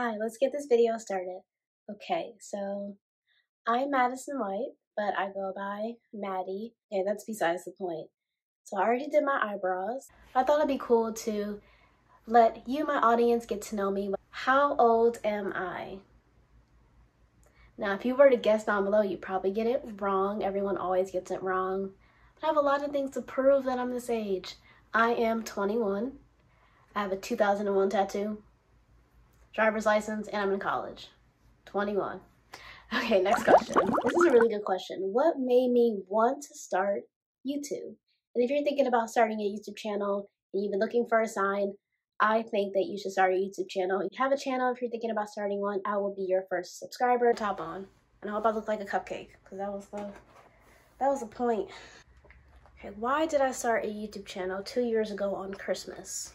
Hi, let's get this video started. Okay, so I'm Madison White, but I go by Maddie. Okay, that's besides the point. So I already did my eyebrows. I thought it'd be cool to let you, my audience, get to know me. How old am I? Now, if you were to guess down below, you probably get it wrong. Everyone always gets it wrong. But I have a lot of things to prove that I'm this age. I am 21. I have a 2001 tattoo, driver's license, and I'm in college. 21. Okay, next question. This is a really good question. What made me want to start YouTube? And if you're thinking about starting a YouTube channel and you've been looking for a sign, I think that you should start a YouTube channel. If you have a channel, if you're thinking about starting one, I will be your first subscriber. Top on. And I hope I look like a cupcake, because that was the point. Okay, why did I start a YouTube channel 2 years ago on Christmas?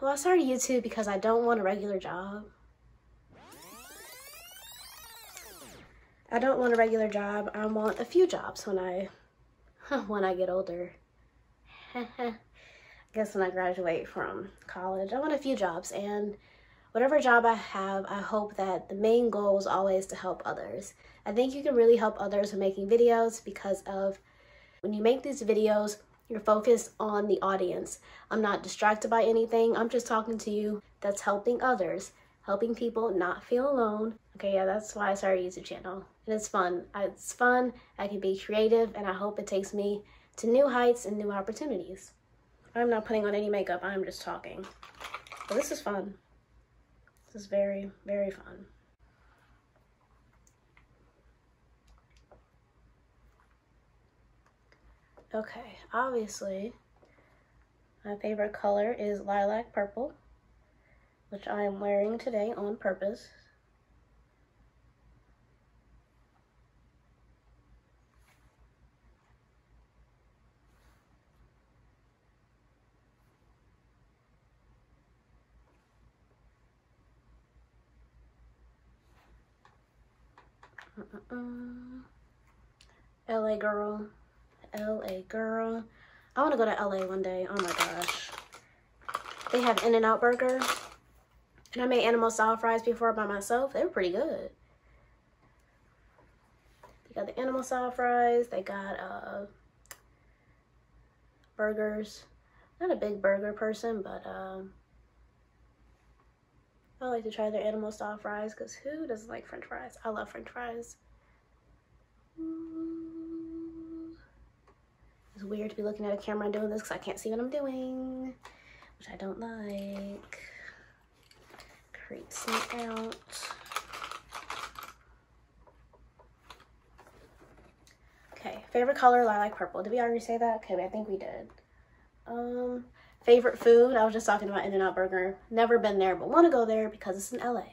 Well, I started YouTube because I don't want a regular job. I don't want a regular job. I want a few jobs when I get older. I guess when I graduate from college, I want a few jobs, and whatever job I have, I hope that the main goal is always to help others. I think you can really help others with making videos because of when you make these videos, you're focused on the audience. I'm not distracted by anything. I'm just talking to you. That's helping others, helping people not feel alone. Okay, yeah, that's why I started a YouTube channel. And it's fun. It's fun. I can be creative, and I hope it takes me to new heights and new opportunities. I'm not putting on any makeup. I'm just talking. But this is fun. This is very, very fun. Okay, obviously, my favorite color is lilac purple, which I am wearing today on purpose. LA girl. LA girl. I want to go to LA one day. Oh my gosh. They have In-N-Out Burger. And I made animal style fries before by myself. They were pretty good. They got the animal style fries. They got burgers. Not a big burger person, but I like to try their animal style fries because who doesn't like French fries? I love French fries. It's weird to be looking at a camera and doing this because I can't see what I'm doing, which I don't like. Creeps me out. Okay, favorite color, lilac purple. Did we already say that? Okay, I think we did. Favorite food, I was just talking about In-N-Out Burger. Never been there, but want to go there because it's in LA.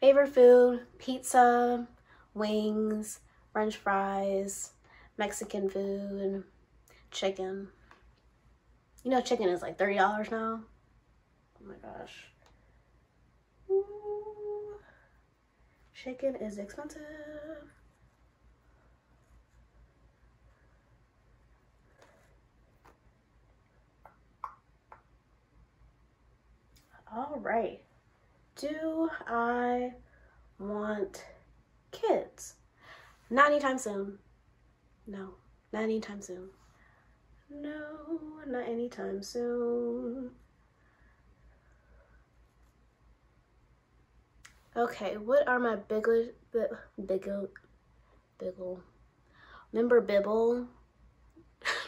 Favorite food, pizza, wings, French fries, Mexican food, chicken. You know chicken is like $30 now? Oh my gosh. Ooh. Chicken is expensive. All right. Do I want kids? Not anytime soon. No, not anytime soon. No, not anytime soon. Okay, what are my biggle, remember Bibble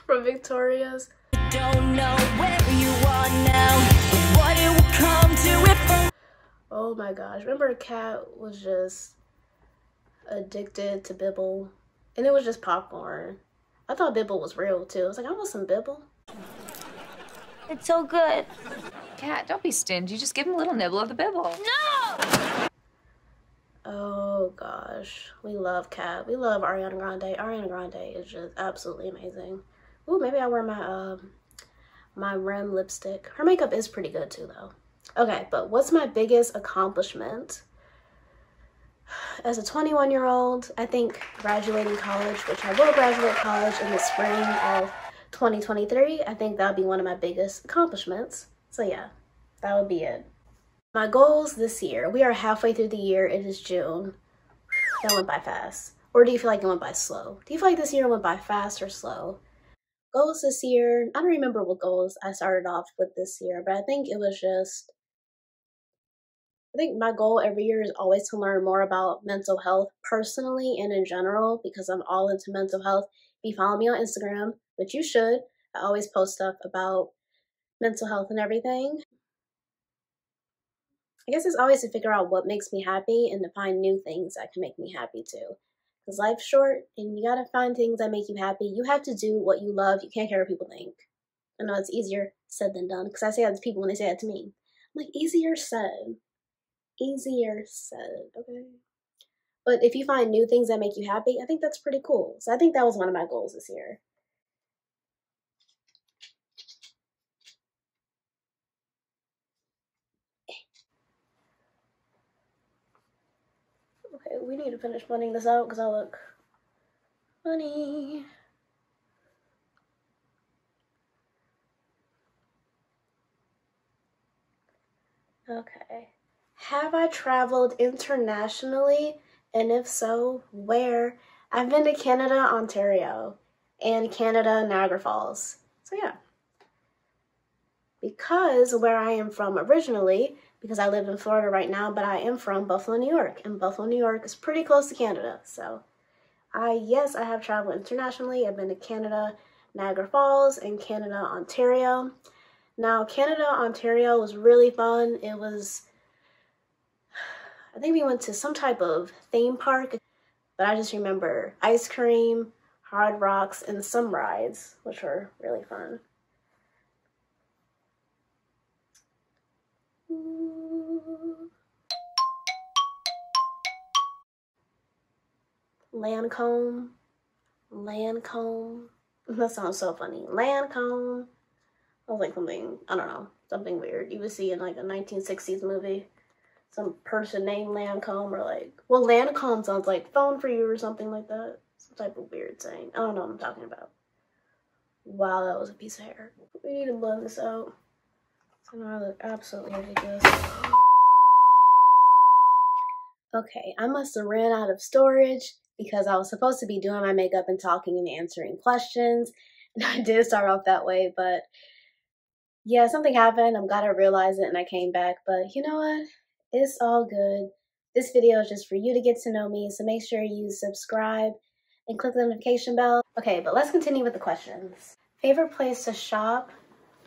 from Victoria's? Don't know where you are now, but what it will come to if. Oh my gosh, remember a cat was just addicted to Bibble? And it was just popcorn. I thought Bibble was real too. I was like, I want some Bibble. It's so good. Cat, don't be stingy. Just give him a little nibble of the Bibble. No! Oh gosh, we love Cat. We love Ariana Grande. Ariana Grande is just absolutely amazing. Ooh, maybe I wear my my rim lipstick. Her makeup is pretty good too though. Okay, but what's my biggest accomplishment? As a 21-year-old, I think graduating college, which I will graduate college in the spring of 2023, I think that'll be one of my biggest accomplishments. So yeah, that would be it. My goals this year. We are halfway through the year. It is June. That went by fast. Or do you feel like it went by slow? Do you feel like this year went by fast or slow? Goals this year. I don't remember what goals I started off with this year, but I think it was just... I think my goal every year is always to learn more about mental health personally and in general, because I'm all into mental health. If you follow me on Instagram, which you should, I always post stuff about mental health and everything. I guess it's always to figure out what makes me happy and to find new things that can make me happy too. Because life's short and you gotta find things that make you happy. You have to do what you love. You can't care what people think. I know it's easier said than done, because I say that to people when they say that to me. I'm like, easier said. Easier said, okay? But if you find new things that make you happy, I think that's pretty cool. So I think that was one of my goals this year. We need to finish blending this out because I look funny. Okay. Have I traveled internationally? And if so, where? I've been to Canada, Ontario, and Canada, Niagara Falls. So yeah. Because where I am from originally, because I live in Florida right now, but I am from Buffalo, New York, and Buffalo, New York is pretty close to Canada. So yes, I have traveled internationally. I've been to Canada, Niagara Falls, and Canada, Ontario. Now, Canada, Ontario was really fun. It was, I think we went to some type of theme park, but I just remember ice cream, hard rocks, and some rides, which were really fun. Lancome, Lancome, that sounds so funny. Lancome, that was like something, I don't know, something weird you would see in like a 1960s movie. Some person named Lancome, or like, well, Lancome sounds like phone for you or something like that. Some type of weird saying. I don't know what I'm talking about. Wow, that was a piece of hair. We need to blow this out. So now I look absolutely ridiculous. Okay, I must have ran out of storage because I was supposed to be doing my makeup and talking and answering questions. And I did start off that way, but yeah, something happened. I'm glad I realized it and I came back, but you know what? It's all good. This video is just for you to get to know me, so make sure you subscribe and click the notification bell. Okay, but let's continue with the questions. Favorite place to shop?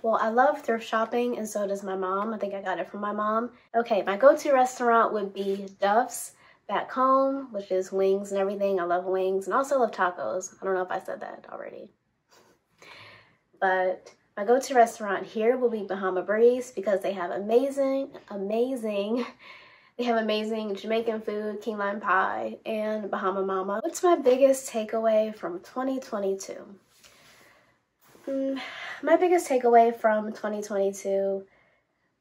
Well, I love thrift shopping, and so does my mom. I think I got it from my mom. Okay, my go-to restaurant would be Duff's back home, which is wings and everything. I love wings, and also love tacos. I don't know if I said that already. But my go-to restaurant here will be Bahama Breeze, because they have amazing Jamaican food, key lime pie, and Bahama Mama. What's my biggest takeaway from 2022? My biggest takeaway from 2022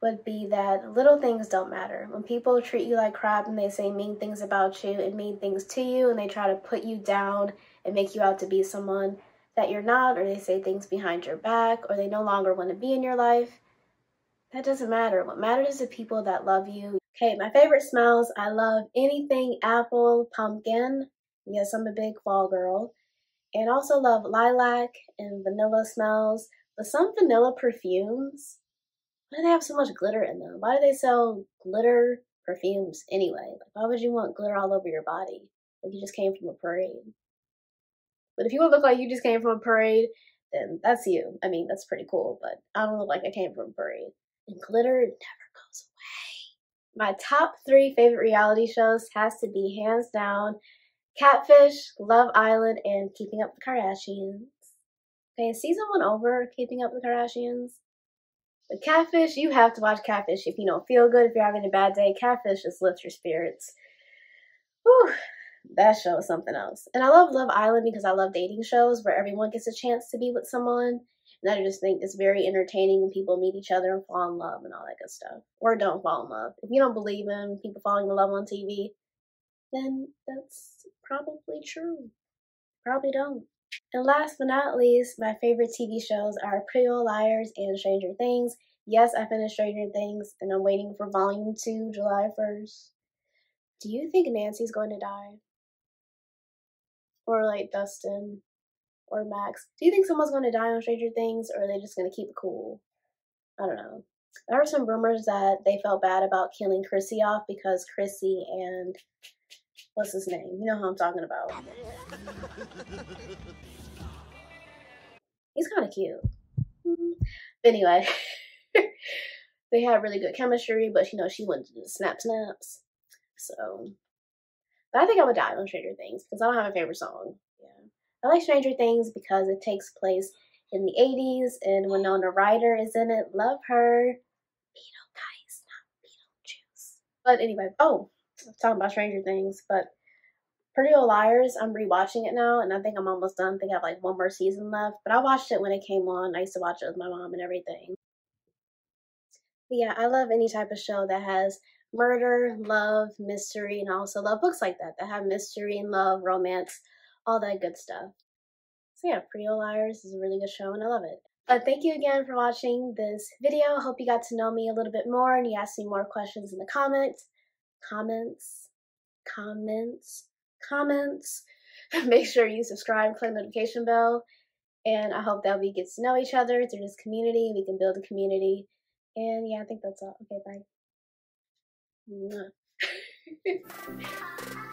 would be that little things don't matter. When people treat you like crap and they say mean things about you and mean things to you and they try to put you down and make you out to be someone that you're not, or they say things behind your back, or they no longer want to be in your life, that doesn't matter. What matters is the people that love you. Okay, my favorite smells. I love anything apple, pumpkin. Yes, I'm a big fall girl. And also love lilac and vanilla smells, but some vanilla perfumes, why do they have so much glitter in them? Why do they sell glitter perfumes anyway? Like, why would you want glitter all over your body if you just came from a parade? But if you want to look like you just came from a parade, then that's you. I mean, that's pretty cool, but I don't look like I came from a parade. And glitter never goes away. My top 3 favorite reality shows has to be hands down Catfish, Love Island, and Keeping Up the Kardashians. Okay, season 1 over, Keeping Up the Kardashians. But Catfish, you have to watch Catfish if you don't feel good, if you're having a bad day. Catfish just lifts your spirits. Whew, that show is something else. And I love Love Island because I love dating shows where everyone gets a chance to be with someone. And I just think it's very entertaining when people meet each other and fall in love and all that good stuff. Or don't fall in love. If you don't believe in people falling in love on TV, then that's probably true. Probably don't. And last but not least, my favorite TV shows are Pretty Little Liars and Stranger Things. Yes, I finished Stranger Things, and I'm waiting for Volume 2, July 1st. Do you think Nancy's going to die? Or, like, Dustin? Or Max? Do you think someone's going to die on Stranger Things, or are they just going to keep it cool? I don't know. There were some rumors that they felt bad about killing Chrissy off because Chrissy and... what's his name? You know who I'm talking about. He's kind of cute. But anyway, they had really good chemistry, but you know, she went to do snaps. So, but I think I would die on Stranger Things because I don't have a favorite song. Yeah. I like Stranger Things because it takes place in the 80s and Winona Ryder is in it. Love her. Beetle guys, not beetle juice. But anyway, oh, I'm talking about Stranger Things, but Pretty Little Liars, I'm rewatching it now, and I think I'm almost done. I think I have like one more season left, but I watched it when it came on. I used to watch it with my mom and everything. But yeah, I love any type of show that has murder, love, mystery, and I also love books like that have mystery and love, romance, all that good stuff. So yeah, Pretty Little Liars is a really good show, and I love it. But thank you again for watching this video. Hope you got to know me a little bit more, and you asked me more questions in the comments. Comments. Make sure you subscribe, click the notification bell, and I hope that we get to know each other through this community. We can build a community. And yeah, I think that's all. Okay, bye.